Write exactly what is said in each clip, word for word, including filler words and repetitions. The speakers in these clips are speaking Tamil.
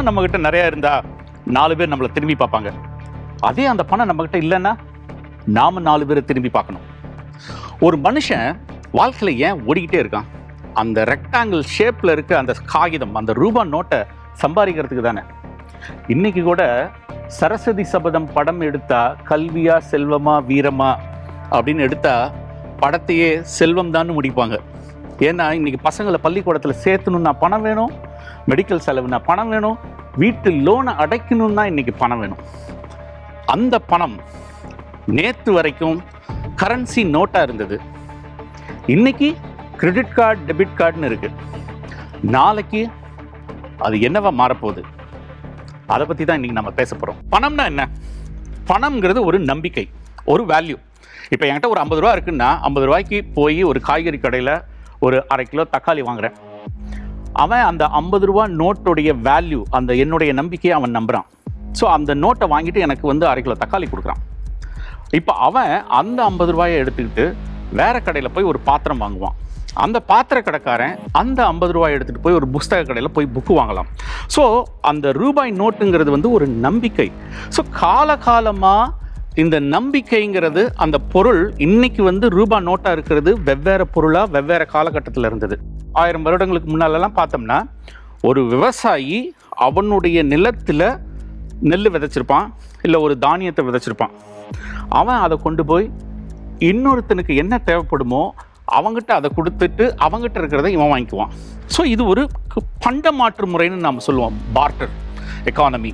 பணம் நம்மகிட்ட நிறையா இருந்தால் நாலு பேர் நம்மளை திரும்பி பார்ப்பாங்க. அதே அந்த பணம் நம்மகிட்ட இல்லைன்னா நாம் நாலு பேரை திரும்பி பார்க்கணும். ஒரு மனுஷன் வாழ்க்கையில் ஏன் ஓடிக்கிட்டே இருக்கான்? அந்த ரெக்டாங்கிள் ஷேப்பில் இருக்க அந்த காகிதம், அந்த ரூபா நோட்டை சம்பாதிக்கிறதுக்கு தானே. இன்றைக்கி கூட சரஸ்வதி சபதம் படம் எடுத்தால் கல்வியா செல்வமா வீரமா அப்படின்னு எடுத்தால் படத்தையே செல்வம் தான்னு முடிப்பாங்க. ஏன்னா இன்றைக்கி பசங்களை பள்ளிக்கூடத்தில் சேர்த்தணுன்னா பணம் வேணும், மெடிக்கல் செலவுனா பணம் வேணும், வீட்டு லோனை அடைக்கணும்னா இன்றைக்கி பணம் வேணும். அந்த பணம் நேற்று வரைக்கும் கரன்சி நோட்டாக இருந்தது. இன்றைக்கி கிரெடிட் கார்டு, டெபிட் கார்டுன்னு இருக்குது. நாளைக்கு அது என்னவா மாறப்போகுது, அதை பற்றி தான் இன்றைக்கி நம்ம பேச போகிறோம். பணம்னா என்ன? பணம்ங்கிறது ஒரு நம்பிக்கை, ஒரு வேல்யூ. இப்போ என்கிட்ட ஒரு ஐம்பது ரூபா இருக்குன்னா, ஐம்பது ரூபாய்க்கு போய் ஒரு காய்கறி கடையில் ஒரு அரை கிலோ தக்காளி வாங்குகிறேன். அவன் அந்த ஐம்பது ரூபா நோட்டுடைய வேல்யூ, அந்த என்னுடைய நம்பிக்கையை அவன் நம்புகிறான். ஸோ அந்த நோட்டை வாங்கிட்டு எனக்கு வந்து அரை கிலோ தக்காளி கொடுக்குறான். இப்போ அவன் அந்த ஐம்பது ரூபாயை எடுத்துக்கிட்டு வேறு கடையில் போய் ஒரு பாத்திரம் வாங்குவான். அந்த பாத்திர கடைக்காரன் அந்த ஐம்பது ரூபாயை எடுத்துகிட்டு போய் ஒரு புஸ்தக கடையில் போய் புக்கு வாங்கலாம். ஸோ அந்த ரூபாய் நோட்டுங்கிறது வந்து ஒரு நம்பிக்கை. ஸோ காலகாலமாக இந்த நம்பிக்கைங்கிறது, அந்த பொருள் இன்றைக்கி வந்து ரூபாய் நோட்டாக இருக்கிறது வெவ்வேறு பொருளாக வெவ்வேறு காலகட்டத்தில் இருந்தது. ஆயிரம் வருடங்களுக்கு முன்னாலெல்லாம் பார்த்தோம்னா, ஒரு விவசாயி அவனுடைய நிலத்தில் நெல் விதைச்சிருப்பான், இல்லை ஒரு தானியத்தை விதைச்சிருப்பான். அவன் அதை கொண்டு போய் இன்னொருத்தனுக்கு என்ன தேவைப்படுமோ அவங்ககிட்ட அதை கொடுத்துட்டு அவங்ககிட்ட இருக்கிறத இவன் வாங்கிக்குவான். ஸோ இது ஒரு பண்ட மாற்று முறைன்னு நாம் சொல்லுவோம், பார்ட்டர் எக்கானமி.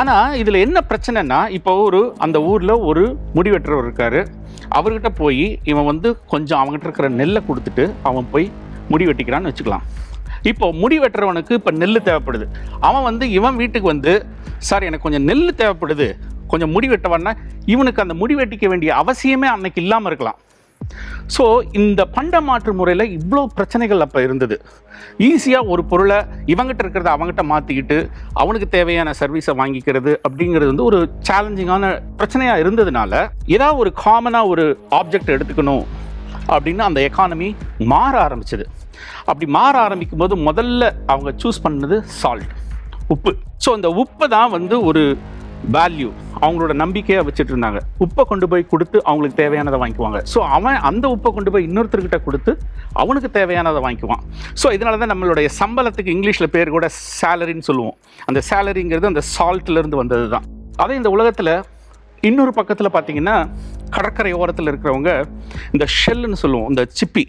ஆனால் இதில் என்ன பிரச்சனைனா, இப்போ ஒரு அந்த ஊரில் ஒரு முடிவெற்றவர் இருக்கார். அவர்கிட்ட போய் இவன் வந்து கொஞ்சம் அவங்ககிட்ட இருக்கிற நெல்லை கொடுத்துட்டு அவன் போய் முடி வெட்டிக்கிறான்னு வச்சுக்கலாம். இப்போ முடி வெட்டுறவனுக்கு இப்போ நெல் தேவைப்படுது. அவன் வந்து இவன் வீட்டுக்கு வந்து, சார் எனக்கு கொஞ்சம் நெல் தேவைப்படுது, கொஞ்சம் முடி வெட்டவன்னா இவனுக்கு அந்த முடி வெட்டிக்க வேண்டிய அவசியமே அன்னைக்கு இல்லாமல் இருக்கலாம். ஸோ இந்த பண்ட மாற்று முறையில் இவ்வளோ பிரச்சனைகள் அப்போ இருந்தது. ஈஸியாக ஒரு பொருளை இவங்கிட்ட இருக்கிறத அவங்ககிட்ட மாற்றிக்கிட்டு அவனுக்கு தேவையான சர்வீஸை வாங்கிக்கிறது அப்படிங்கிறது வந்து ஒரு சேலஞ்சிங்கான பிரச்சனையாக இருந்ததுனால, ஏதாவது ஒரு காமனாக ஒரு ஆப்ஜெக்ட் எடுத்துக்கணும் அப்படின்னு அந்த எக்கானமி மாற ஆரம்பிச்சது. அப்படி மாற ஆரம்பிக்கும் போது முதல்ல அவங்க சூஸ் பண்ணது சால்ட், உப்பு. ஸோ இந்த உப்பை தான் வந்து ஒரு வேல்யூ, அவங்களோட நம்பிக்கையை வச்சுட்டு இருந்தாங்க. உப்பை கொண்டு போய் கொடுத்து அவங்களுக்கு தேவையானதை வாங்கிக்குவாங்க. ஸோ அவன் அந்த உப்பை கொண்டு போய் இன்னொருத்தர்கிட்ட கொடுத்து அவனுக்கு தேவையானதை வாங்கிக்குவான். ஸோ இதனால தான் நம்மளுடைய சம்பளத்துக்கு இங்கிலீஷில் பேர் கூட சேலரின்னு சொல்லுவோம். அந்த சேலரிங்கிறது அந்த சால்ட்லேருந்து வந்தது தான். அதே இந்த உலகத்தில் இன்னொரு பக்கத்தில் பார்த்தீங்கன்னா, கடற்கரை ஓரத்தில் இருக்கிறவங்க இந்த ஷெல்லுன்னு சொல்லுவோம், இந்த சிப்பி.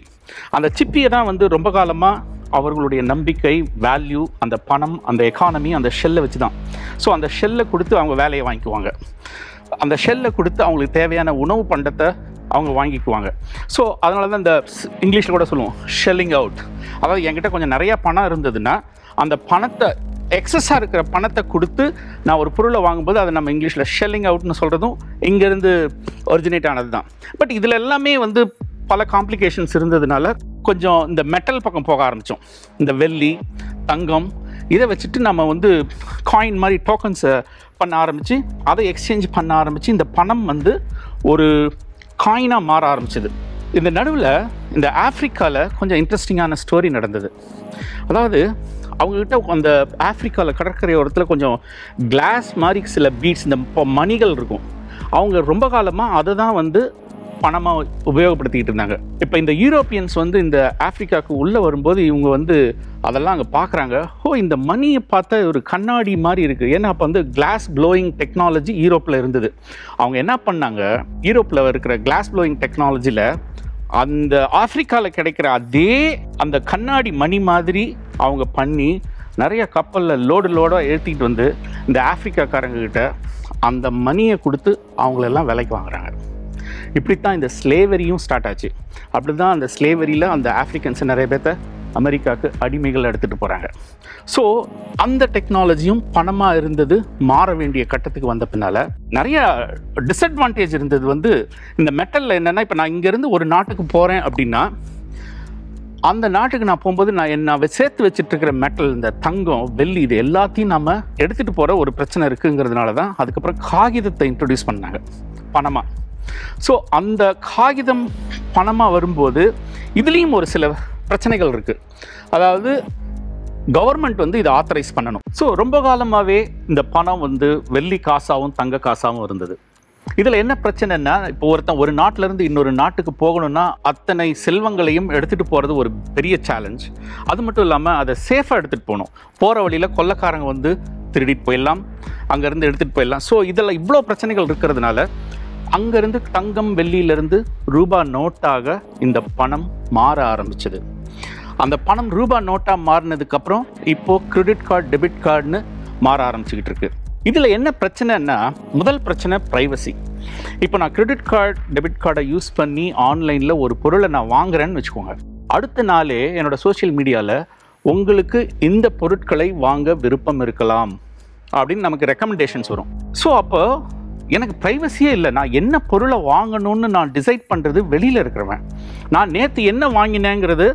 அந்த சிப்பியை தான் வந்து ரொம்ப காலமாக அவர்களுடைய நம்பிக்கை, வேல்யூ, அந்த பணம், அந்த எக்கானமி அந்த ஷெல்லை வச்சு தான். ஸோ அந்த ஷெல்லை கொடுத்து அவங்க வேலையை வாங்கிக்குவாங்க. அந்த ஷெல்லை கொடுத்து அவங்களுக்கு தேவையான உணவு பண்டத்தை அவங்க வாங்கிக்குவாங்க. ஸோ அதனால தான் இந்த இங்கிலீஷில் கூட சொல்லுவோம் ஷெல்லிங் அவுட். அதாவது என்கிட்ட கொஞ்சம் நிறையா பணம் இருந்ததுன்னா அந்த பணத்தை, எக்ஸஸாக இருக்கிற பணத்தை கொடுத்து நான் ஒரு பொருளை வாங்கும்போது அதை நம்ம இங்கிலீஷில் ஷெல்லிங் அவுட்னு சொல்கிறதும் இங்கேருந்து ஒரிஜினேட் ஆனது தான். பட் இதில் எல்லாமே வந்து பல காம்ப்ளிகேஷன்ஸ் இருந்ததுனால கொஞ்சம் இந்த மெட்டல் பக்கம் போக ஆரம்பித்தோம். இந்த வெள்ளி, தங்கம் இதை வச்சுட்டு நம்ம வந்து காயின் மாதிரி டோக்கன்ஸை பண்ண ஆரம்பித்து அதை எக்ஸ்சேஞ்ச் பண்ண ஆரம்பித்து இந்த பணம் வந்து ஒரு காயினாக மாற ஆரம்பிச்சிது. இந்த நடுவில் இந்த ஆஃப்ரிக்காவில் கொஞ்சம் இன்ட்ரெஸ்டிங்கான ஸ்டோரி நடந்தது. அதாவது அவங்கக்கிட்ட அந்த ஆஃப்ரிக்காவில் கடற்கரை ஓரத்தில் கொஞ்சம் கிளாஸ் மாதிரி சில பீட்ஸ், இந்த மணிகள் இருக்கும். அவங்க ரொம்ப காலமாக அதை தான் வந்து பணமாக உபயோகப்படுத்திக்கிட்டு இருந்தாங்க. இப்போ இந்த யூரோப்பியன்ஸ் வந்து இந்த ஆஃப்ரிக்காவுக்கு உள்ளே வரும்போது இவங்க வந்து அதெல்லாம் அங்கே பார்க்குறாங்க. ஓ, இந்த மணியை பார்த்தா ஒரு கண்ணாடி மாதிரி இருக்குது. ஏன்னா அப்போ வந்து கிளாஸ் ப்ளோயிங் டெக்னாலஜி யூரோப்பில் இருந்தது. அவங்க என்ன பண்ணாங்க, யூரோப்பில் இருக்கிற கிளாஸ் ப்ளோயிங் டெக்னாலஜியில் அந்த ஆஃப்ரிக்காவில் கிடைக்கிற அதே அந்த கண்ணாடி மணி மாதிரி அவங்க பண்ணி நிறைய கப்பலில் லோடு லோடாக ஏற்றிக்கிட்டு வந்து இந்த ஆஃப்ரிக்காக்காரங்கக்கிட்ட அந்த மணியை கொடுத்து அவங்களெல்லாம் விலைக்கு வாங்குறாங்க. இப்படித்தான் இந்த ஸ்லேவரியும் ஸ்டார்ட் ஆச்சு. அப்படி தான் அந்த ஸ்லேவரியில் அந்த ஆஃப்ரிக்கன்ஸ் நிறைய பேர்த்த அமெரிக்காவுக்கு அடிமைகள் எடுத்துகிட்டு போகிறாங்க. ஸோ அந்த டெக்னாலஜியும் பணமாக இருந்தது. மாற வேண்டிய கட்டத்துக்கு வந்த பின்னால் நிறையா டிஸ்அட்வான்டேஜ் இருந்தது. வந்து இந்த மெட்டலில் என்னென்னா, இப்போ நான் இங்கேருந்து ஒரு நாட்டுக்கு போகிறேன் அப்படின்னா, அந்த நாட்டுக்கு நான் போகும்போது நான் என்ன சேர்த்து வச்சுட்டுருக்கிற மெட்டல், இந்த தங்கம், வெள்ளி, இது எல்லாத்தையும் நம்ம எடுத்துகிட்டு போகிற ஒரு பிரச்சனை இருக்குங்கிறதுனால தான் அதுக்கப்புறம் காகிதத்தை இன்ட்ரடியூஸ் பண்ணாங்க பணமாக. ஸோ அந்த காகிதம் பணமாக வரும்போது இதுலேயும் ஒரு சில பிரச்சனைகள் இருக்குது. அதாவது கவர்மெண்ட் வந்து இதை ஆத்தரைஸ் பண்ணணும். ஸோ ரொம்ப காலமாகவே இந்த பணம் வந்து வெள்ளி காசாகவும் தங்க காசாகவும் இருந்தது. இதில் என்ன பிரச்சனைன்னா, இப்போ ஒருத்தன் ஒரு நாட்டிலேருந்து இன்னொரு நாட்டுக்கு போகணும்னா அத்தனை செல்வங்களையும் எடுத்துகிட்டு போகிறது ஒரு பெரிய சேலஞ்ச். அது மட்டும் இல்லாமல் அதை சேஃபாக எடுத்துகிட்டு போகணும். போகிற வழியில் கொள்ளைக்காரங்க வந்து திருடிட்டு போயிடலாம், அங்கேருந்து எடுத்துகிட்டு போயிடலாம். ஸோ இதில் இவ்வளோ பிரச்சனைகள் இருக்கிறதுனால அங்கேருந்து தங்கம் வெள்ளியிலேருந்து ரூபா நோட்டாக இந்த பணம் மாற ஆரம்பிச்சது. அந்த பணம் ரூபா நோட்டாக மாறினதுக்கப்புறம் இப்போது கிரெடிட் கார்டு, டெபிட் கார்டுன்னு மாற ஆரம்பிச்சுக்கிட்டு இருக்கு. இதில் என்ன பிரச்சனைன்னா, முதல் பிரச்சனை ப்ரைவசி. இப்போ நான் கிரெடிட் கார்டு, டெபிட் கார்டை யூஸ் பண்ணி ஆன்லைனில் ஒரு பொருளை நான் வாங்குறேன்னு வச்சுக்கோங்க. அடுத்த நாளே என்னோடய சோஷியல் மீடியாவில் உங்களுக்கு இந்த பொருட்களை வாங்க விருப்பம் இருக்கலாம் அப்படின்னு நமக்கு ரெக்கமெண்டேஷன்ஸ் வரும். ஸோ அப்போ எனக்கு ப்ரைவசியே இல்லை. நான் என்ன பொருளை வாங்கணும்னு நான் டிசைட் பண்ணுறது வெளியில் இருக்கிறவன். நான் நேற்று என்ன வாங்கினேங்கிறது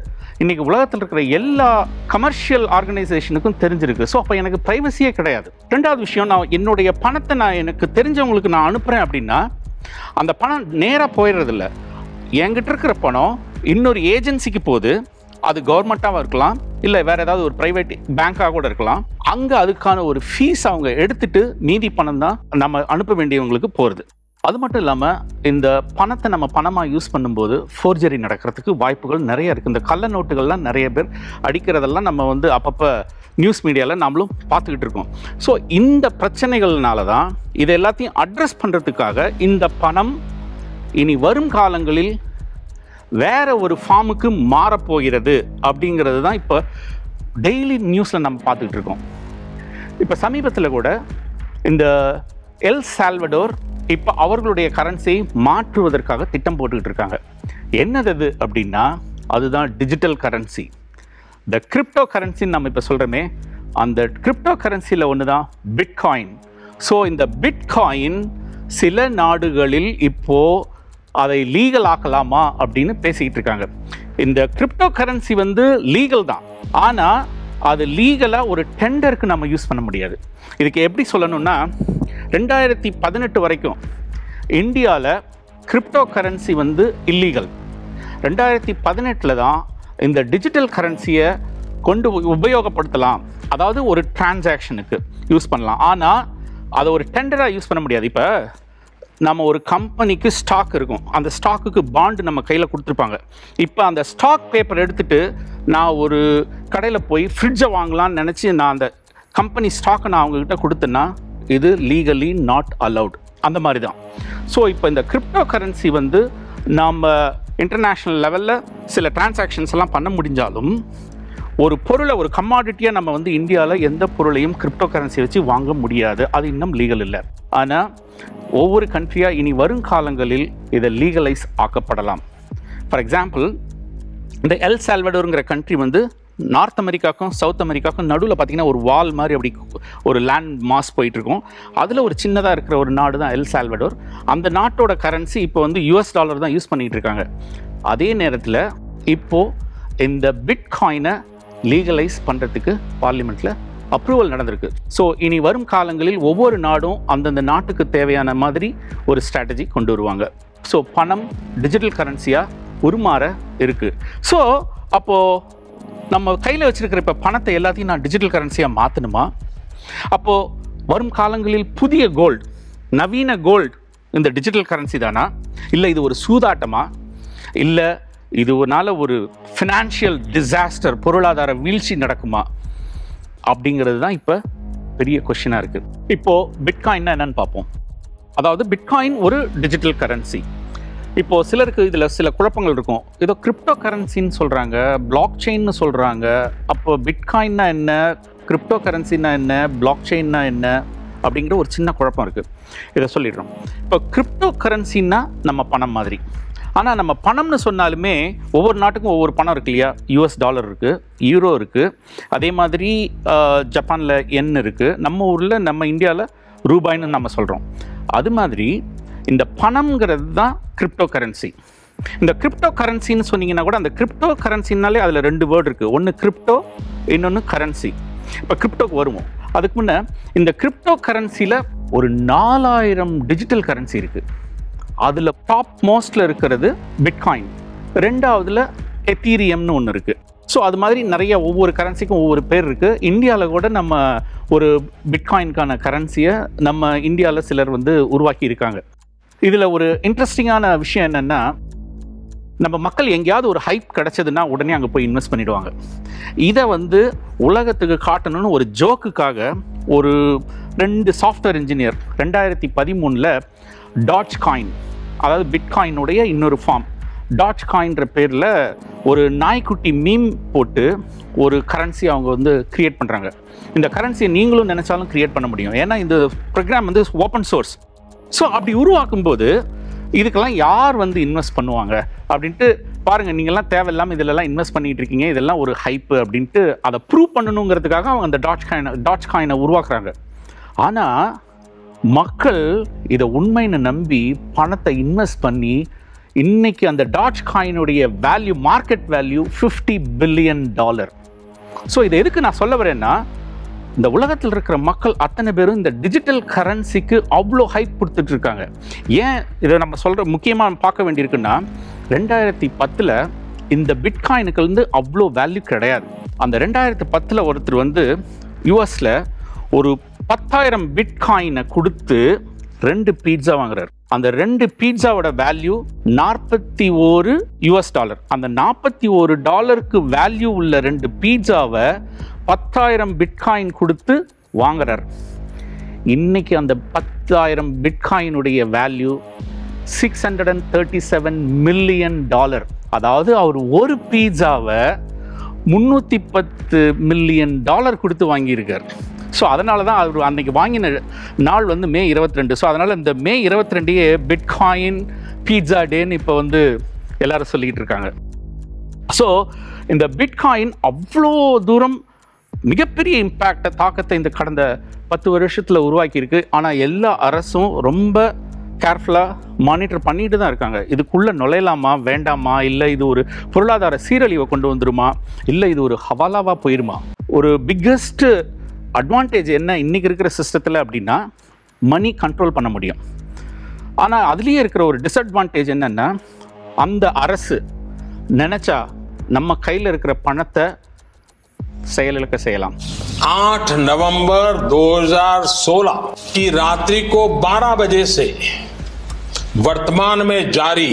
இன்றைக்கி உலகத்தில் இருக்கிற எல்லா கமர்ஷியல் ஆர்கனைசேஷனுக்கும் தெரிஞ்சிருக்கு. ஸோ அப்போ எனக்கு ப்ரைவசியே கிடையாது. ரெண்டாவது விஷயம், நான் என்னுடைய பணத்தை நான் எனக்கு தெரிஞ்சவங்களுக்கு நான் அனுப்புகிறேன் அப்படின்னா அந்த பணம் நேராக போயிடுறதில்ல. என்கிட்ட இருக்கிற பணம் இன்னொரு ஏஜென்சிக்கு போகுது. அது கவர்மெண்ட்டாகவும் இருக்கலாம், இல்லை வேறு ஏதாவது ஒரு ப்ரைவேட் பேங்காக கூட இருக்கலாம். அங்கே அதுக்கான ஒரு ஃபீஸ் அவங்க எடுத்துகிட்டு மீதி பணம் தான் நம்ம அனுப்ப வேண்டியவங்களுக்கு போகிறது. அது மட்டும் இல்லாமல் இந்த பணத்தை நம்ம பணமாக யூஸ் பண்ணும்போது ஃபோர்ஜரி நடக்கிறதுக்கு வாய்ப்புகள் நிறைய இருக்குது. இந்த கள்ள நோட்டுகள்லாம் நிறைய பேர் அடிக்கிறதெல்லாம் நம்ம வந்து அப்பப்போ நியூஸ் மீடியாவில் நம்மளும் பார்த்துக்கிட்டு இருக்கோம். ஸோ இந்த பிரச்சனைகள்னால தான் இதை எல்லாத்தையும் அட்ரஸ் பண்ணுறதுக்காக இந்த பணம் இனி வரும் காலங்களில் வேறு ஒரு ஃபார்முக்கு மாறப்போகிறது அப்படிங்கிறது தான் இப்போ டெய்லி நியூஸில் நம்ம பார்த்துக்கிட்டு இருக்கோம். இப்போ சமீபத்தில் கூட இந்த எல் சால்வடோர் இப்போ அவர்களுடைய கரன்சியை மாற்றுவதற்காக திட்டம் போட்டுக்கிட்டு இருக்காங்க. என்னது அப்படின்னா, அதுதான் டிஜிட்டல் கரன்சி, த கிரிப்டோ கரன்சின்னு நம்ம இப்போ சொல்கிறோமே. அந்த கிரிப்டோ கரன்சியில் ஒன்று தான் பிட்காயின். ஸோ இந்த பிட்காயின் சில நாடுகளில் இப்போது அதை லீகல் ஆக்கலாமா அப்படின்னு பேசிக்கிட்டு இருக்காங்க. இந்த கிரிப்டோ கரன்சி வந்து லீகல் தான், ஆனால் அது லீகலாக ஒரு டெண்டருக்கு நம்ம யூஸ் பண்ண முடியாது. இதுக்கு எப்படி சொல்லணும்னா, ரெண்டாயிரத்தி பதினெட்டு வரைக்கும் இந்தியாவில் கிரிப்டோ கரன்சி வந்து இல்லீகல். ரெண்டாயிரத்தி பதினெட்டில் தான் இந்த டிஜிட்டல் கரன்சியை கொண்டு உபயோகப்படுத்தலாம், அதாவது ஒரு டிரான்சாக்ஷனுக்கு யூஸ் பண்ணலாம். ஆனால் அதை ஒரு டெண்டராக யூஸ் பண்ண முடியாது. இப்போ நம்ம ஒரு கம்பெனிக்கு ஸ்டாக் இருக்கும், அந்த ஸ்டாக்குக்கு பாண்டு நம்ம கையில் கொடுத்துருப்பாங்க. இப்போ அந்த ஸ்டாக் பேப்பர் எடுத்துகிட்டு நான் ஒரு கடையில் போய் ஃப்ரிட்ஜை வாங்கலான்னு நினச்சி நான் அந்த கம்பெனி ஸ்டாக்கை நான் அவங்கக்கிட்ட கொடுத்தேன்னா இது லீகலி நாட் அலவுட். அந்த மாதிரி தான். ஸோ இப்போ இந்த கிரிப்டோ கரன்சி வந்து நம்ம இன்டர்நேஷ்னல் லெவலில் சில டிரான்சாக்ஷன்ஸ் எல்லாம் பண்ண முடிஞ்சாலும் ஒரு பொருளை, ஒரு கமாடிட்டியாக நம்ம வந்து இந்தியாவில் எந்த பொருளையும் கிரிப்டோ கரன்சி வச்சு வாங்க முடியாது. அது இன்னும் லீகல் இல்லை. ஆனால் ஒவ்வொரு கண்ட்ரியாக இனி வரும் காலங்களில் இதை லீகலைஸ் ஆக்கப்படலாம். ஃபார் எக்ஸாம்பிள், இந்த எல் சால்வடோருங்கிற கண்ட்ரி வந்து நார்த் அமெரிக்காவுக்கும் சவுத் அமெரிக்காவுக்கும் நடுவில் பார்த்திங்கன்னா ஒரு வால் மாதிரி அப்படி ஒரு லேண்ட் மாஸ் போயிட்டுருக்கும். அதில் ஒரு சின்னதாக இருக்கிற ஒரு நாடு தான் எல் சால்வடோர். அந்த நாட்டோட கரன்சி இப்போ வந்து யூஎஸ் டாலர் தான் யூஸ் பண்ணிகிட்டு இருக்காங்க. அதே நேரத்தில் இப்போது இந்த பிட்காயினை லீகலைஸ் பண்ணுறதுக்கு பார்லிமெண்ட்டில் அப்ரூவல் நடந்திருக்கு. ஸோ இனி வரும் காலங்களில் ஒவ்வொரு நாடும் அந்தந்த நாட்டுக்கு தேவையான மாதிரி ஒரு ஸ்ட்ராட்டஜி கொண்டு வருவாங்க. ஸோ பணம் டிஜிட்டல் கரன்சியாக உருமாற இருக்குது. ஸோ அப்போது நம்ம கையில் வச்சுருக்கிற இப்போ பணத்தை எல்லாத்தையும் நான் டிஜிட்டல் கரன்சியாக மாற்றணுமா? அப்போது வரும் காலங்களில் புதிய கோல்டு, நவீன கோல்டு இந்த டிஜிட்டல் கரன்சி தானா? இல்லை இது ஒரு சூதாட்டமா? இல்லை இதுனால ஒரு ஃபினான்ஷியல் டிசாஸ்டர், பொருளாதார வீழ்ச்சி நடக்குமா அப்படிங்கிறது தான் இப்போ பெரிய கொஷினாக இருக்குது. இப்போது பிட்காயின்னா என்னென்னு பார்ப்போம். அதாவது பிட்காயின் ஒரு டிஜிட்டல் கரன்சி. இப்போது சிலருக்கு இதில் சில குழப்பங்கள் இருக்கும். ஏதோ கிரிப்டோ கரன்சின்னு சொல்கிறாங்க, பிளாக் செயின்னு சொல்கிறாங்க. அப்போ பிட்காயின்னா என்ன, கிரிப்டோ கரன்சின்னா என்ன, பிளாக் செயின்னா என்ன அப்படிங்கிற ஒரு சின்ன குழப்பம் இருக்குது. இதை சொல்லிடுறோம். இப்போ கிரிப்டோ கரன்சின்னா நம்ம பணம் மாதிரி. ஆனால் நம்ம பணம்னு சொன்னாலுமே ஒவ்வொரு நாட்டுக்கும் ஒவ்வொரு பணம் இருக்கு இல்லையா? யூஎஸ் டாலர் இருக்குது, யூரோ இருக்குது, அதே மாதிரி ஜப்பானில் என் இருக்குது, நம்ம ஊரில் நம்ம இந்தியாவில் ரூபாய்னு நம்ம சொல்கிறோம். அது மாதிரி இந்த பணம்ங்கிறது தான் கிரிப்டோ கரன்சி. இந்த கிரிப்டோ கரன்சின்னு சொன்னீங்கன்னா கூட அந்த கிரிப்டோ கரன்சினாலே அதில் ரெண்டு வேர்டு இருக்குது, ஒன்று கிரிப்டோ, இன்னொன்று கரன்சி. இப்போ கிரிப்டோக்கு வருவோம். அதுக்கு முன்னே இந்த கிரிப்டோ கரன்சியில் ஒரு நாலாயிரம் டிஜிட்டல் கரன்சி இருக்குது. அதில் டாப் மோஸ்டில் இருக்கிறது பிட்காயின், ரெண்டாவதுல எத்தீரியம்னு ஒன்று இருக்குது. So அது மாதிரி நிறைய ஒவ்வொரு கரன்சிக்கும் ஒவ்வொரு பேர் இருக்கு. இந்தியால கூட நம்ம ஒரு பிட்காயின்கான கரன்சியை நம்ம இந்தியால சிலர் வந்து உருவாக்கி இருக்காங்க. இதுல ஒரு இன்ட்ரஸ்டிங்கான விஷயம் என்னன்னா, நம்ம மக்கள் எங்கேயாவது ஒரு ஹைப் கிடைச்சதுன்னா உடனே அங்கே போய் இன்வெஸ்ட் பண்ணிடுவாங்க. இதை வந்து உலகத்துக்கு காட்டணும்னு ஒரு ஜோக்குக்காக ஒரு ரெண்டு சாஃப்ட்வேர் இன்ஜினியர் ரெண்டாயிரத்தி பதிமூணில் டாட்ச் காயின், அதாவது பிட்காயினுடைய இன்னொரு ஃபார்ம் டாட்ச் காயின்ற பேரில் ஒரு நாய்க்குட்டி மீம் போட்டு ஒரு கரன்சி அவங்க வந்து க்ரியேட் பண்ணுறாங்க. இந்த கரன்சியை நீங்களும் நினச்சாலும் க்ரியேட் பண்ண முடியும், ஏன்னா இந்த ப்ரோக்ராம் வந்து ஓப்பன் சோர்ஸ். ஸோ அப்படி உருவாக்கும்போது இதுக்கெல்லாம் யார் வந்து இன்வெஸ்ட் பண்ணுவாங்க அப்படின்ட்டு பாருங்கள். நீங்கள்லாம் தேவையில்லாமல் இதிலெல்லாம் இன்வெஸ்ட் பண்ணிகிட்டு இருக்கீங்க, இதெல்லாம் ஒரு ஹைப்பு அப்படின்ட்டு அதை ப்ரூவ் பண்ணணுங்கிறதுக்காக அவங்க அந்த டாட்ச் காயினை டாட்ச் காயினை உருவாக்குறாங்க. ஆனால் மக்கள் இதை உண்மைன்னு நம்பி பணத்தை இன்வெஸ்ட் பண்ணி இன்றைக்கி அந்த டாட்ச் காயினுடைய value, market value fifty billion dollar. So இது எதுக்கு நான் சொல்ல வரேன்னா, இந்த உலகத்தில் இருக்கிற மக்கள் அத்தனை பேரும் இந்த டிஜிட்டல் கரன்சிக்கு அவ்வளோ ஹைப் கொடுத்துட்டு இருக்காங்க. ஏன் இதை நம்ம சொல்கிற முக்கியமாக பார்க்க வேண்டியிருக்குன்னா, ரெண்டாயிரத்தி பத்தில் இந்த பிட்காயினுக்கு வந்து அவ்வளோ வேல்யூ கிடையாது. அந்த ரெண்டாயிரத்தி பத்தில் ஒருத்தர் வந்து யூஎஸில் ஒரு பத்தாயிரம் பிட்காயினை கொடுத்து ரெண்டு பீட்ஸா வாங்குறாரு. அந்த ரெண்டு பீட்ஸாவோட வேல்யூ நாற்பத்தி ஒரு யூஎஸ் டாலர். அந்த நாற்பத்தி ஒரு டாலருக்கு வேல்யூ உள்ள ரெண்டு பீட்ஸாவை பத்தாயிரம் பிட்காயின் கொடுத்து வாங்குறார். இன்னைக்கு அந்த பத்தாயிரம் பிட்காயினுடைய value six hundred and thirty seven million dollar. அதாவது அவர் ஒரு பீட்ஸாவை முந்நூற்றி பத்து மில்லியன் டாலர் கொடுத்து வாங்கியிருக்கார். ஸோ அதனால தான் அவர் அன்றைக்கி வாங்கின நாள் வந்து மே இருபத்தி ரெண்டு. ஸோ அதனால் இந்த மே இருபத்தி ரெண்டையே பிட்காயின் பீட்ஸா டேன்னு இப்போ வந்து எல்லாரும் சொல்லிக்கிட்டு இருக்காங்க. ஸோ இந்த பிட்காயின் அவ்வளோ தூரம் மிகப்பெரிய இம்பேக்டை, தாக்கத்தை இந்த கடந்த பத்து வருஷத்தில் உருவாக்கியிருக்கு. ஆனால் எல்லா அரசும் ரொம்ப கேர்ஃபுல்லாக மானிட்டர் பண்ணிட்டு தான் இருக்காங்க. இதுக்குள்ளே நுழையலாமா வேண்டாமா, இல்லை இது ஒரு பொருளாதார சீரழிவை கொண்டு வந்துடுமா, இல்லை இது ஒரு ஹவாலாவாக போயிடுமா. ஒரு பிக்கஸ்ட்டு அட்வான்டேஜ் என்ன இன்றைக்கி இருக்கிற சிஸ்டத்தில் அப்படின்னா, மணி கண்ட்ரோல் பண்ண முடியும். ஆனால் அதுலேயே இருக்கிற ஒரு டிஸ்அட்வான்டேஜ் என்னென்னா, அந்த அரசு நினச்சா நம்ம கையில் இருக்கிற பணத்தை செயலிழக்க செய்யலாம். आठ नवंबर दो हज़ार सोलह की रात्रि को बारह बजे से वर्तमान में जारी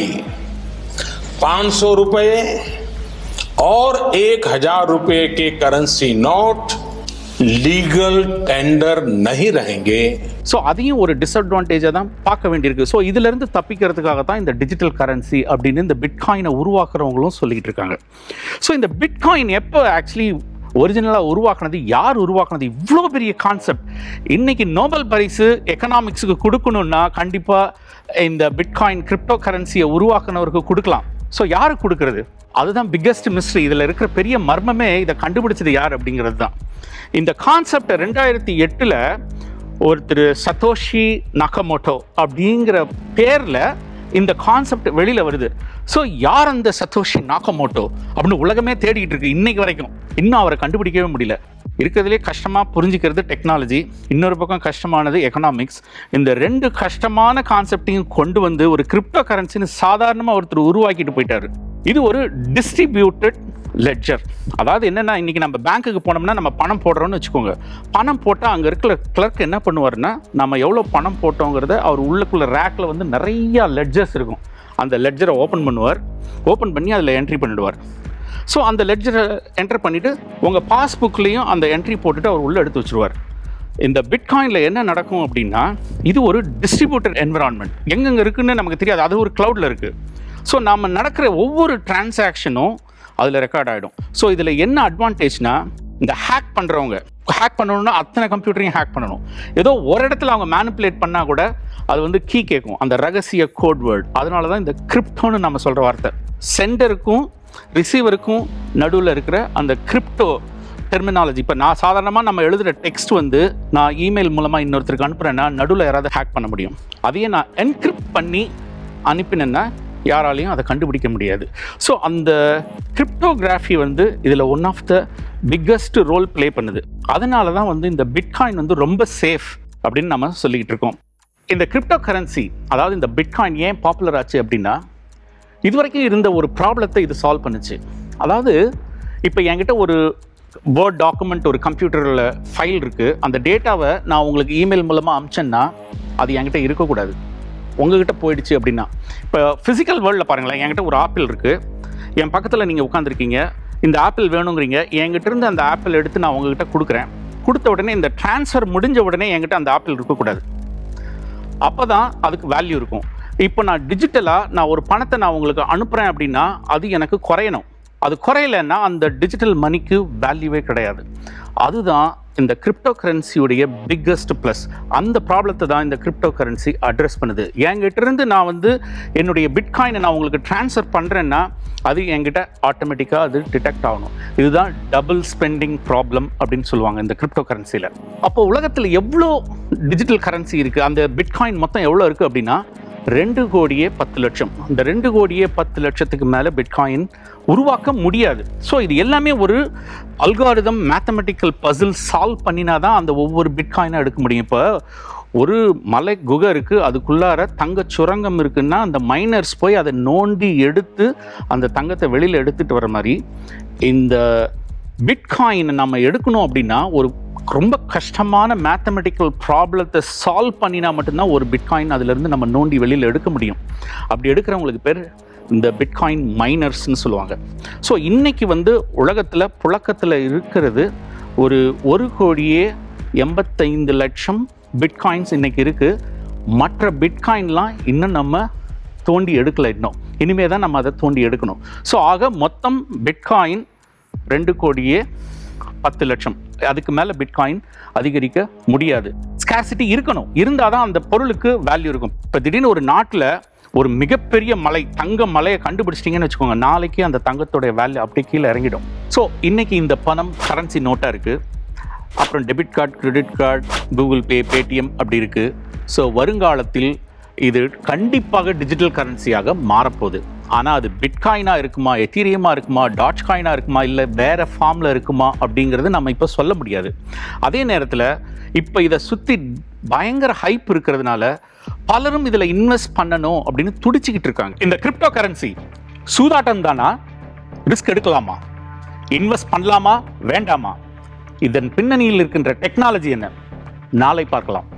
पाँच सौ रुपये और एक हज़ार रुपये के करेंसी नोट லீகல் டெண்டர் நகி ரஹேங்கே. ஸோ அதையும் ஒரு டிஸ்அட்வான்டேஜாக தான் பார்க்க வேண்டியிருக்கு. ஸோ இதிலிருந்து தப்பிக்கிறதுக்காக தான் இந்த டிஜிட்டல் கரன்சி அப்படின்னு இந்த பிட்காயினை உருவாக்குறவங்களும் சொல்லிகிட்டு இருக்காங்க. ஸோ இந்த பிட்காயின் எப்போ ஆக்சுவலி ஒரிஜினலாக உருவாக்குனது, யார் உருவாக்குனது, இவ்வளோ பெரிய கான்செப்ட்? இன்றைக்கி நோபல் பரிசு எக்கனாமிக்ஸுக்கு கொடுக்கணுன்னா கண்டிப்பாக இந்த பிட்காயின் கிரிப்டோ கரன்சியை உருவாக்குனவருக்கு கொடுக்கலாம். ஸோ யாருக்கு கொடுக்குறது? அதுதான் பிக்கஸ்ட் மிஸ்ட்ரி. இதில் இருக்கிற பெரிய மர்மமே இதை கண்டுபிடிச்சது யார் அப்படிங்கிறது தான். இந்த கான்செப்டை ரெண்டாயிரத்தி எட்டில் ஒருத்தர் சத்தோஷி நகமோட்டோ அப்படிங்கிற பேரில் இந்த கான்செப்ட் வெளியில் வருது. ஸோ யார் அந்த சத்தோஷி நகமோட்டோ அப்படின்னு உலகமே தேடிக்கிட்டு இருக்கு இன்னைக்கு வரைக்கும். இன்னும் அவரை கண்டுபிடிக்கவே முடியல. இருக்கிறதுலே கஷ்டமாக புரிஞ்சுக்கிறது டெக்னாலஜி, இன்னொரு பக்கம் கஷ்டமானது எக்கனாமிக்ஸ். இந்த ரெண்டு கஷ்டமான கான்செப்டையும் கொண்டு வந்து ஒரு கிரிப்டோ கரன்சின்னு சாதாரணமாக ஒருத்தர் உருவாக்கிட்டு போயிட்டார். இது ஒரு டிஸ்ட்ரிபியூட்டட் லெட்ஜர். அதாவது என்னென்னா, இன்றைக்கி நம்ம பேங்க்குக்கு போனோம்னா நம்ம பணம் போடுறோன்னு வச்சுக்கோங்க. பணம் போட்டால் அங்கே இருக்கிற கிளர்க் என்ன பண்ணுவார்னா, நம்ம எவ்வளோ பணம் போட்டோங்கிறத அவர் உள்ளக்குள்ளே ரேக்கில் வந்து நிறையா லெட்ஜர்ஸ் இருக்கும். அந்த லெட்ஜரை ஓப்பன் பண்ணுவார், ஓப்பன் பண்ணி அதில் என்ட்ரி பண்ணிடுவார். ஸோ அந்த லெட்ஜரை என்டர் பண்ணிவிட்டு உங்கள் பாஸ்புக்லேயும் அந்த என்ட்ரி போட்டுட்டு அவர் உள்ளே எடுத்து வச்சுருவார். இந்த பிட்காயினில் என்ன நடக்கும் அப்படின்னா, இது ஒரு டிஸ்ட்ரிபியூட்டட் என்விரான்மெண்ட். எங்கெங்கே இருக்குதுன்னு நமக்கு தெரியாது, அது ஒரு க்ளவுடில் இருக்குது. ஸோ நாம் நடக்கிற ஒவ்வொரு டிரான்சாக்ஷனும் அதில் ரெக்கார்ட் ஆகிடும். ஸோ இதில் என்ன அட்வான்டேஜ்னா, இந்த ஹேக் பண்ணுறவங்க ஹேக் பண்ணணும்னா அத்தனை கம்ப்யூட்டரையும் ஹேக் பண்ணணும். ஏதோ ஒரு இடத்துல அவங்க மேனிப்புலேட் பண்ணால் கூட அது வந்து கீ கேட்கும், அந்த ரகசிய கோட்வேர்டு. அதனால தான் இந்த கிரிப்டோன்னு நம்ம சொல்கிற வார்த்தை. சென்டருக்கும் ரிசீவருக்கும் நடுவில் இருக்கிற அந்த கிரிப்டோ டெர்மினாலஜி. இப்போ நான் சாதாரணமாக நம்ம எழுதுகிற டெக்ஸ்ட் வந்து நான் இமெயில் மூலமாக இன்னொருத்தருக்கு அனுப்புகிறேன்னா நடுவில் யாராவது ஹேக் பண்ண முடியும். அதையே நான் என்கிரிப்ட் பண்ணி அனுப்பினேன்னா யாராலையும் அதை கண்டுபிடிக்க முடியாது. ஸோ அந்த கிரிப்டோகிராஃபி வந்து இதில் one of the biggest role play பண்ணுது. அதனால தான் வந்து இந்த பிட்காயின் வந்து ரொம்ப சேஃப் அப்படின்னு நம்ம சொல்லிக்கிட்டு இருக்கோம். இந்த கிரிப்டோ கரன்சி, அதாவது இந்த பிட்காயின் ஏன் பாப்புலர் ஆச்சு அப்படின்னா, இதுவரைக்கும் இருந்த ஒரு ப்ராப்ளத்தை இது சால்வ் பண்ணுச்சு. அதாவது இப்போ என்கிட்ட ஒரு வேர்ட் டாக்குமெண்ட் ஒரு கம்ப்யூட்டரில் ஃபைல் இருக்குது, அந்த டேட்டாவை நான் உங்களுக்கு இமெயில் மூலமாக அனுப்பிச்சேன்னா அது என்கிட்ட இருக்கக்கூடாது, உங்ககிட்ட போயிடுச்சு அப்படின்னா. இப்போ ஃபிசிக்கல் வேர்ல்டில் பாருங்களேன், என்கிட்ட ஒரு ஆப்பிள் இருக்குது, என் பக்கத்தில் நீங்கள் உட்காந்துருக்கீங்க, இந்த ஆப்பிள் வேணுங்கிறீங்க, என்கிட்டருந்து அந்த ஆப்பிள் எடுத்து நான் உங்ககிட்ட கொடுக்குறேன். கொடுத்த உடனே இந்த டிரான்ஸ்ஃபர் முடிஞ்ச உடனே என்கிட்ட அந்த ஆப்பிள் இருக்கக்கூடாது, அப்போ தான் அதுக்கு வேல்யூ இருக்கும். இப்போ நான் டிஜிட்டலாக நான் ஒரு பணத்தை நான் உங்களுக்கு அனுப்புகிறேன் அப்படின்னா அது எனக்கு குறையணும், அது குறையலைன்னா அந்த டிஜிட்டல் மணிக்கு வேல்யூவே கிடையாது. அதுதான் இந்த கிரிப்டோ கரன்சியுடைய பிக்கஸ்ட் ப்ளஸ். அந்த ப்ராப்ளத்தை தான் இந்த கிரிப்டோ கரன்சி அட்ரஸ் பண்ணுது. என்கிட்டருந்து நான் வந்து என்னுடைய பிட்காயினை நான் உங்களுக்கு டிரான்ஸ்ஃபர் பண்ணுறேன்னா அது என்கிட்ட ஆட்டோமேட்டிக்காக அது டிடெக்ட் ஆகணும். இதுதான் டபுள் ஸ்பெண்டிங் ப்ராப்ளம் அப்படின்னு சொல்லுவாங்க இந்த கிரிப்டோ கரன்சியில். அப்போ உலகத்தில் எவ்வளோ டிஜிட்டல் கரன்சி இருக்குது, அந்த பிட்காயின் மொத்தம் எவ்வளோ இருக்குது அப்படின்னா ரெண்டு கோடியே பத்து லட்சம். இந்த ரெண்டு கோடியே பத்து லட்சத்துக்கு மேலே பிட்காயின் உருவாக்க முடியாது. ஸோ இது எல்லாமே ஒரு அல்காரிதம் மேத்தமெட்டிக்கல் பசில் சால்வ் பண்ணினா தான் அந்த ஒவ்வொரு பிட்காயினாக எடுக்க முடியும். இப்போ ஒரு மலை குகை இருக்குது, அதுக்குள்ளார தங்க சுரங்கம் இருக்குன்னா அந்த மைனர்ஸ் போய் அதை நோண்டி எடுத்து அந்த தங்கத்தை வெளியில் எடுத்துகிட்டு வர மாதிரி இந்த பிட்காயினை நம்ம எடுக்கணும் அப்படின்னா ஒரு ரொம்ப கஷ்டமான மேத்தமெட்டிக்கல் ப்ராப்ளத்தை சால்வ் பண்ணினா மட்டும்தான் ஒரு பிட்காயின் அதிலிருந்து நம்ம நோண்டி வெளியில் எடுக்க முடியும். அப்படி எடுக்கிறவங்களுக்கு பேர் இந்த பிட்காயின் மைனர்ஸ்ன்னு சொல்லுவாங்க. ஸோ இன்றைக்கி வந்து உலகத்தில் புழக்கத்தில் இருக்கிறது ஒரு ஒரு கோடியே எண்பத்தைந்து லட்சம் பிட்காயின்ஸ் இன்றைக்கி இருக்குது. மற்ற பிட்காயின்லாம் இன்னும் நம்ம தோண்டி எடுக்கலை, இன்னும் இனிமேல் தான் நம்ம அதை தோண்டி எடுக்கணும். ஸோ ஆக மொத்தம் பிட்காயின் ரெண்டு கோடியே பத்து லட்சம். அதுக்கு மேலே பிட்காயின் அதிகரிக்க முடியாது. ஸ்கார்சிட்டி இருக்கணும், இருந்தால் தான் அந்த பொருளுக்கு வேல்யூ இருக்கும். இப்போ திடீர்னு ஒரு நாட்டில் ஒரு மிகப்பெரிய மலை, தங்க மலையை கண்டுபிடிச்சிட்டிங்கன்னு வச்சுக்கோங்க, நாளைக்கு அந்த தங்கத்தோடைய வேல்யூ அப்படியே கீழே இறங்கிடும். ஸோ இன்றைக்கி இந்த பணம் கரன்சி நோட்டாக இருக்குது, அப்புறம் debit card, credit card, Google Pay, Paytm அப்படி இருக்குது. ஸோ வருங்காலத்தில் இது கண்டிப்பாக டிஜிட்டல் கரன்சியாக மாறப்போகுது. ஆனால் அது பிட்காயினாக இருக்குமா, எத்தீரியமாக இருக்குமா, டாட்ச் காயினாக இருக்குமா, இல்லை வேறு ஃபார்மில் இருக்குமா அப்படிங்கிறது நம்ம இப்போ சொல்ல முடியாது. அதே நேரத்தில் இப்போ இதை சுற்றி பயங்கர ஹைப் இருக்கிறதுனால பலரும் இதில் இன்வெஸ்ட் பண்ணணும் அப்படின்னு துடிச்சிக்கிட்டு இருக்காங்க. இந்த கிரிப்டோ கரன்சி சூதாட்டம் தானா, ரிஸ்க் எடுக்கலாமா, இன்வெஸ்ட் பண்ணலாமா வேண்டாமா, இதன் பின்னணியில் இருக்கின்ற டெக்னாலஜி என்ன, நாளை பார்க்கலாம்.